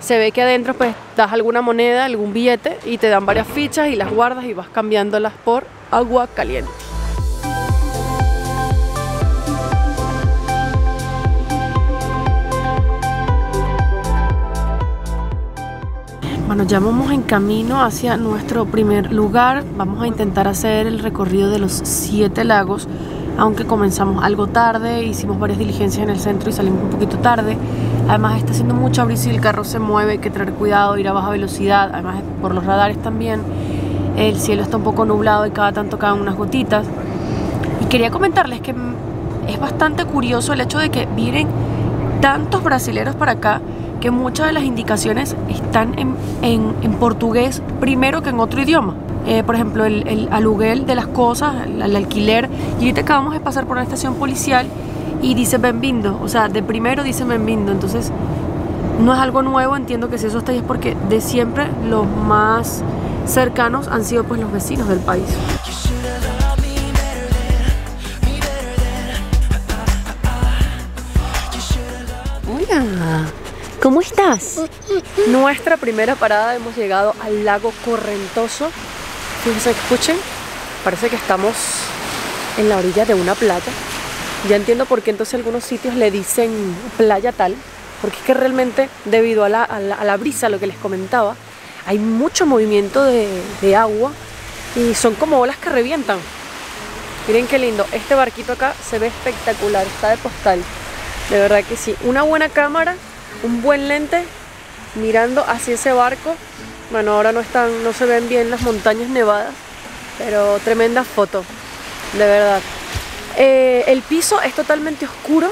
Se ve que adentro pues das alguna moneda, algún billete, y te dan varias fichas y las guardas y vas cambiándolas por agua caliente. Bueno, ya vamos en camino hacia nuestro primer lugar. Vamos a intentar hacer el recorrido de los 7 lagos, aunque comenzamos algo tarde, hicimos varias diligencias en el centro y salimos un poquito tarde. Además está haciendo mucha brisa y el carro se mueve, hay que tener cuidado, ir a baja velocidad, además por los radares también. El cielo está un poco nublado y cada tanto caen unas gotitas. Y quería comentarles que es bastante curioso el hecho de que vienen tantos brasileros para acá, que muchas de las indicaciones están en portugués primero que en otro idioma. Por ejemplo, el aluguel de las cosas, el alquiler. Y ahorita acabamos de pasar por una estación policial y dice benvindo, o sea, de primero dice benvindo. Entonces, no es algo nuevo. Entiendo que si eso está ahí es porque de siempre los más cercanos han sido pues los vecinos del país. Hola. ¿Cómo estás? Nuestra primera parada, hemos llegado al lago Correntoso. Fíjense, escuchen, parece que estamos en la orilla de una playa. Ya entiendo por qué entonces algunos sitios le dicen playa tal, porque es que realmente debido a la brisa, lo que les comentaba, hay mucho movimiento de agua y son como olas que revientan. Miren qué lindo, este barquito acá se ve espectacular, está de postal. De verdad que sí, una buena cámara, un buen lente mirando hacia ese barco. Bueno, ahora no se ven bien las montañas nevadas, pero tremenda foto, de verdad. El piso es totalmente oscuro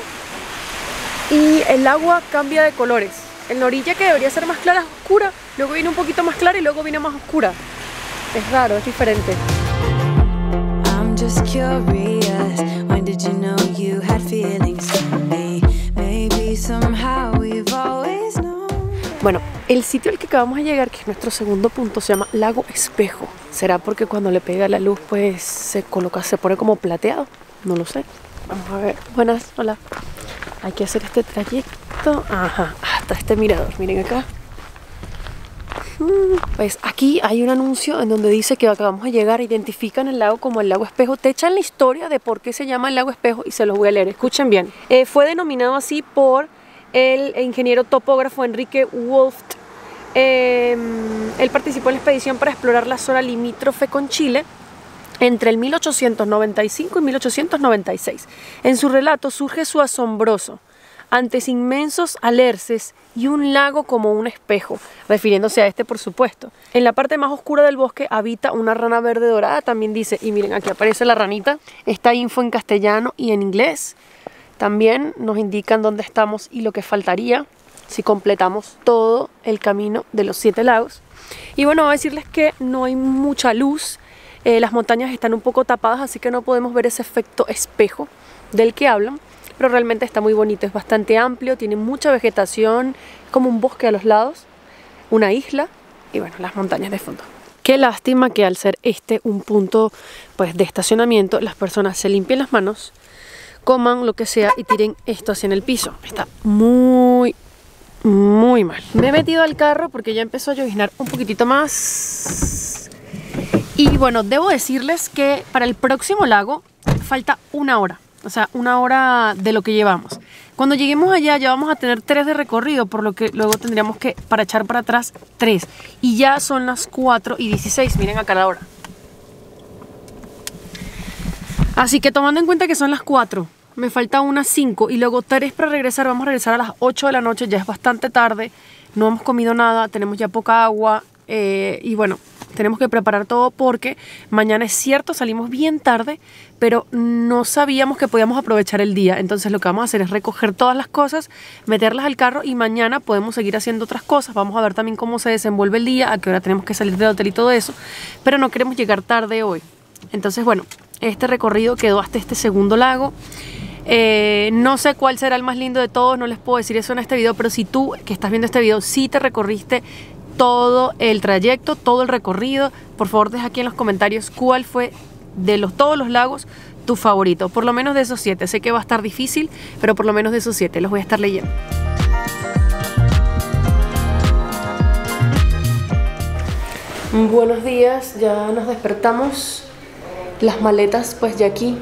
y el agua cambia de colores. En la orilla, que debería ser más clara, es oscura, luego viene un poquito más clara y luego viene más oscura. Es raro, es diferente. I'm just curious, when did you know you had feelings for me? Maybe somehow we've always known. Bueno, el sitio al que acabamos de llegar, que es nuestro segundo punto, se llama Lago Espejo. ¿Será porque cuando le pega la luz pues se pone como plateado? No lo sé. Vamos a ver. Buenas, hola. Hay que hacer este trayecto, ajá, hasta este mirador. Miren acá. Pues aquí hay un anuncio en donde dice que acabamos de llegar, identifican el lago como el Lago Espejo. Te echan la historia de por qué se llama el Lago Espejo y se los voy a leer, escuchen bien. Fue denominado así por el ingeniero topógrafo Enrique Wolff. Él participó en la expedición para explorar la zona limítrofe con Chile entre el 1895 y 1896. En su relato surge su asombroso ante inmensos alerces y un lago como un espejo, refiriéndose a este, por supuesto. En la parte más oscura del bosque habita una rana verde dorada, también dice, y miren, aquí aparece la ranita. Esta info en castellano y en inglés. También nos indican dónde estamos y lo que faltaría si completamos todo el camino de los 7 lagos. Y bueno, voy a decirles que no hay mucha luz, las montañas están un poco tapadas, así que no podemos ver ese efecto espejo del que hablan, pero realmente está muy bonito, es bastante amplio, tiene mucha vegetación, como un bosque a los lados, una isla y bueno, las montañas de fondo. Qué lástima que al ser este un punto pues de estacionamiento, las personas se limpien las manos, coman lo que sea y tiren esto hacia en el piso. Está muy mal. Me he metido al carro porque ya empezó a lloviznar un poquitito más. Y bueno, debo decirles que para el próximo lago falta 1 hora. O sea, 1 hora de lo que llevamos. Cuando lleguemos allá ya vamos a tener 3 de recorrido, por lo que luego tendríamos que, para echar para atrás, 3. Y ya son las 4:16, miren acá la hora. Así que tomando en cuenta que son las 4, me falta unas 5 y luego 3 para regresar. Vamos a regresar a las 8 de la noche, ya es bastante tarde, no hemos comido nada, tenemos ya poca agua y bueno, tenemos que preparar todo porque mañana, es cierto, salimos bien tarde, pero no sabíamos que podíamos aprovechar el día. Entonces lo que vamos a hacer es recoger todas las cosas, meterlas al carro y mañana podemos seguir haciendo otras cosas. Vamos a ver también cómo se desenvuelve el día, a qué hora tenemos que salir del hotel y todo eso, pero no queremos llegar tarde hoy. Entonces bueno, este recorrido quedó hasta este segundo lago. No sé cuál será el más lindo de todos, no les puedo decir eso en este video, pero si tú que estás viendo este video, si te recorriste todo el trayecto, todo el recorrido, por favor deja aquí en los comentarios cuál fue de todos los lagos tu favorito, por lo menos de esos 7. Sé que va a estar difícil, pero por lo menos de esos 7 los voy a estar leyendo. Buenos días, ya nos despertamos, las maletas pues ya aquí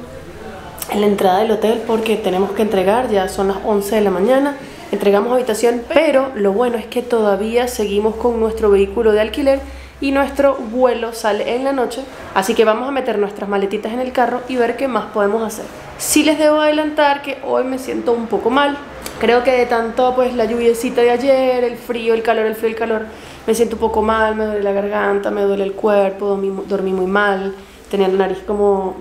en la entrada del hotel porque tenemos que entregar, ya son las 11 de la mañana, entregamos habitación, pero lo bueno es que todavía seguimos con nuestro vehículo de alquiler y nuestro vuelo sale en la noche, así que vamos a meter nuestras maletitas en el carro y ver qué más podemos hacer. Sí les debo adelantar que hoy me siento un poco mal, creo que de tanto pues la lluviecita de ayer, el frío, el calor, el frío, el calor, me siento un poco mal, me duele la garganta, me duele el cuerpo, dormí muy mal, tenía la nariz como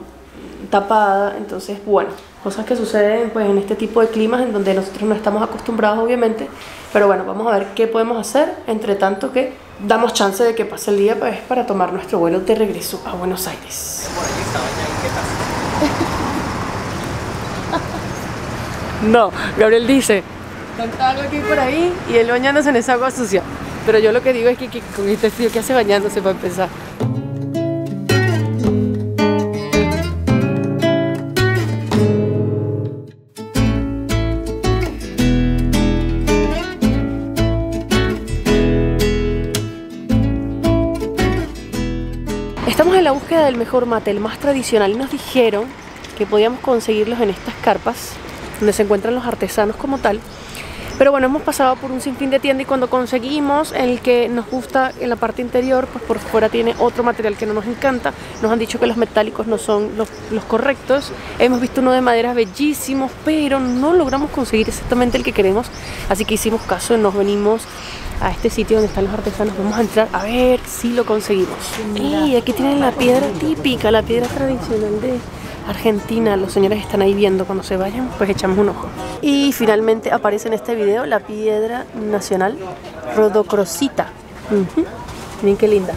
tapada, entonces bueno, cosas que suceden pues en este tipo de climas en donde nosotros no estamos acostumbrados obviamente, pero bueno, vamos a ver qué podemos hacer, entre tanto que damos chance de que pase el día pues, para tomar nuestro vuelo de regreso a Buenos Aires. No, Gabriel dice, tanta agua aquí por ahí y él bañándose en esa agua sucia, pero yo lo que digo es que con este frío que hace bañándose para empezar. Estamos en la búsqueda del mejor mate, el más tradicional, y nos dijeron que podíamos conseguirlos en estas carpas donde se encuentran los artesanos como tal, pero bueno, hemos pasado por un sinfín de tiendas y cuando conseguimos el que nos gusta en la parte interior, pues por fuera tiene otro material que no nos encanta, nos han dicho que los metálicos no son los correctos, hemos visto uno de maderas bellísimos, pero no logramos conseguir exactamente el que queremos, así que hicimos caso, nos venimos a este sitio donde están los artesanos, vamos a entrar a ver si lo conseguimos. Y aquí tienen la piedra típica, la piedra tradicional de Argentina, los señores están ahí viendo, cuando se vayan pues echamos un ojo. Y finalmente aparece en este video la piedra nacional rodocrosita, miren qué linda.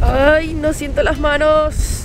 Ay, no siento las manos.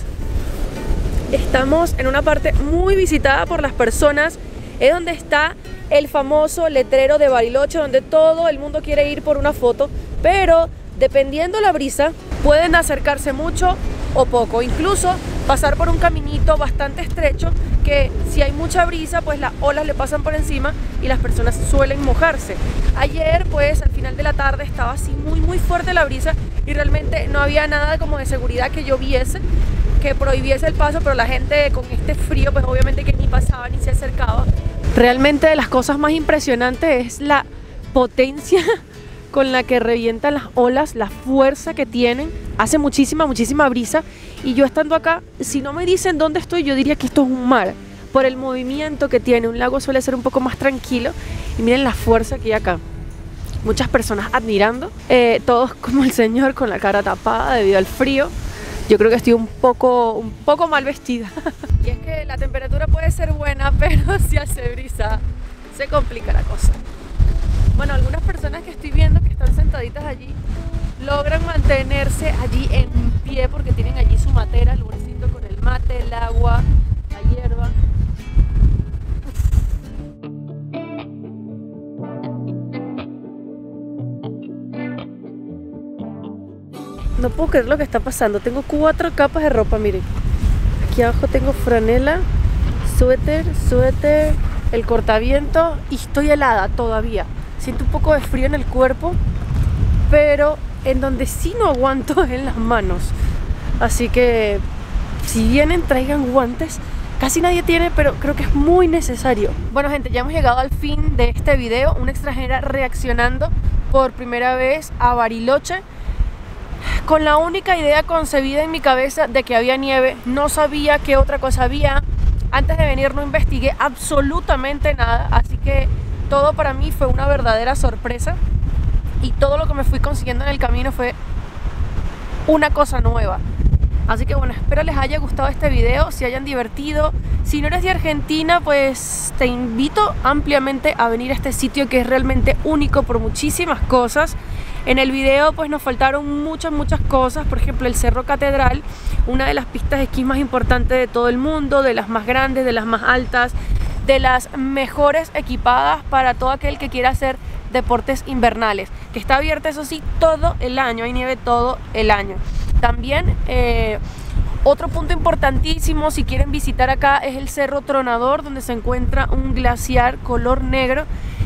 Estamos en una parte muy visitada por las personas. es donde está el famoso letrero de Bariloche, donde todo el mundo quiere ir por una foto, pero dependiendo la brisa pueden acercarse mucho o poco, incluso pasar por un caminito bastante estrecho que si hay mucha brisa pues las olas le pasan por encima y las personas suelen mojarse. Ayer pues al final de la tarde estaba así muy fuerte la brisa y realmente no había nada como de seguridad que yo viese que prohibiese el paso, pero la gente con este frío pues obviamente que ni pasaba ni se acercaba. Realmente de las cosas más impresionantes es la potencia con la que revientan las olas, la fuerza que tienen, hace muchísima brisa y yo estando acá, si no me dicen dónde estoy, yo diría que esto es un mar, por el movimiento que tiene. Un lago suele ser un poco más tranquilo y miren la fuerza que hay acá. Muchas personas admirando, todos como el señor con la cara tapada debido al frío. Yo creo que estoy un poco mal vestida. Y es que la temperatura puede ser buena, pero si hace brisa, se complica la cosa. Bueno, algunas personas que estoy viendo que están sentaditas allí logran mantenerse allí en pie porque tienen allí su matera, el lugarcito con el mate, el agua, la hierba. No puedo creer lo que está pasando. Tengo 4 capas de ropa, miren. Aquí abajo tengo franela, suéter, el cortaviento y estoy helada todavía. Siento un poco de frío en el cuerpo, pero en donde sí no aguanto es en las manos. Así que si vienen, traigan guantes. Casi nadie tiene, pero creo que es muy necesario. Bueno gente, ya hemos llegado al fin de este video. Una extranjera reaccionando por primera vez a Bariloche, con la única idea concebida en mi cabeza de que había nieve. No sabía qué otra cosa había. Antes de venir no investigué absolutamente nada, así que todo para mí fue una verdadera sorpresa y todo lo que me fui consiguiendo en el camino fue una cosa nueva. Así que bueno, espero les haya gustado este video, se hayan divertido. Si no eres de Argentina, pues te invito ampliamente a venir a este sitio que es realmente único por muchísimas cosas. En el video pues nos faltaron muchas cosas, por ejemplo el Cerro Catedral, una de las pistas de esquí más importantes de todo el mundo, de las más grandes, de las más altas, de las mejores equipadas para todo aquel que quiera hacer deportes invernales, que está abierta eso sí todo el año, hay nieve todo el año. También otro punto importantísimo si quieren visitar acá es el Cerro Tronador, donde se encuentra un glaciar color negro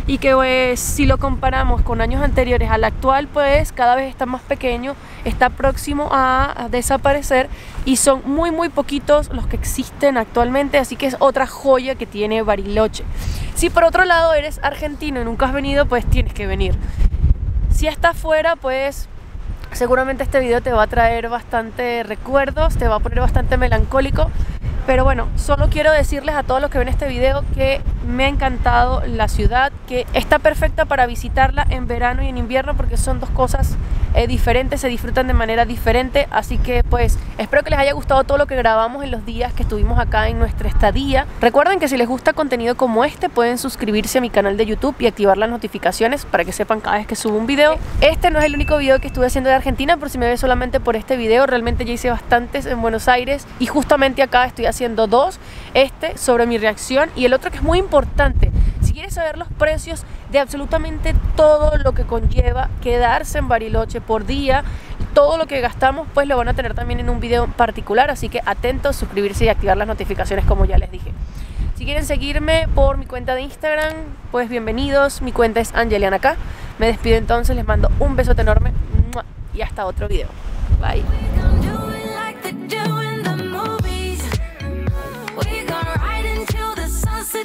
y que pues, si lo comparamos con años anteriores al actual pues cada vez está más pequeño, está próximo a desaparecer y son muy poquitos los que existen actualmente, así que es otra joya que tiene Bariloche. Si por otro lado eres argentino y nunca has venido pues tienes que venir. Si estás fuera pues seguramente este video te va a traer bastante recuerdos, te va a poner bastante melancólico. Pero bueno, solo quiero decirles a todos los que ven este video que me ha encantado la ciudad, que está perfecta para visitarla en verano y en invierno porque son dos cosas diferentes, se disfrutan de manera diferente. Así que pues espero que les haya gustado todo lo que grabamos en los días que estuvimos acá en nuestra estadía. Recuerden que si les gusta contenido como este pueden suscribirse a mi canal de YouTube y activar las notificaciones para que sepan cada vez que subo un video. Este no es el único video que estuve haciendo de Argentina, por si me ves solamente por este video, realmente ya hice bastantes en Buenos Aires y justamente acá estoy haciendo dos, este sobre mi reacción y el otro que es muy importante. Si quieres saber los precios de absolutamente todo lo que conlleva quedarse en Bariloche por día, todo lo que gastamos, pues lo van a tener también en un video particular, así que atentos, suscribirse y activar las notificaciones como ya les dije. Si quieren seguirme por mi cuenta de Instagram, pues bienvenidos, mi cuenta es Angeliana K. Me despido entonces, les mando un besote enorme y hasta otro video. Bye.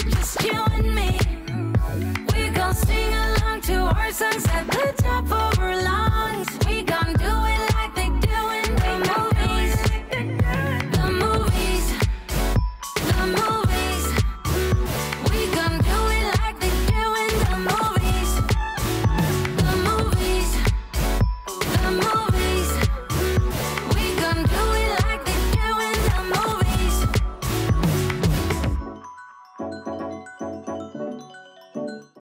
Just you and me, we gon' sing along to our songs at the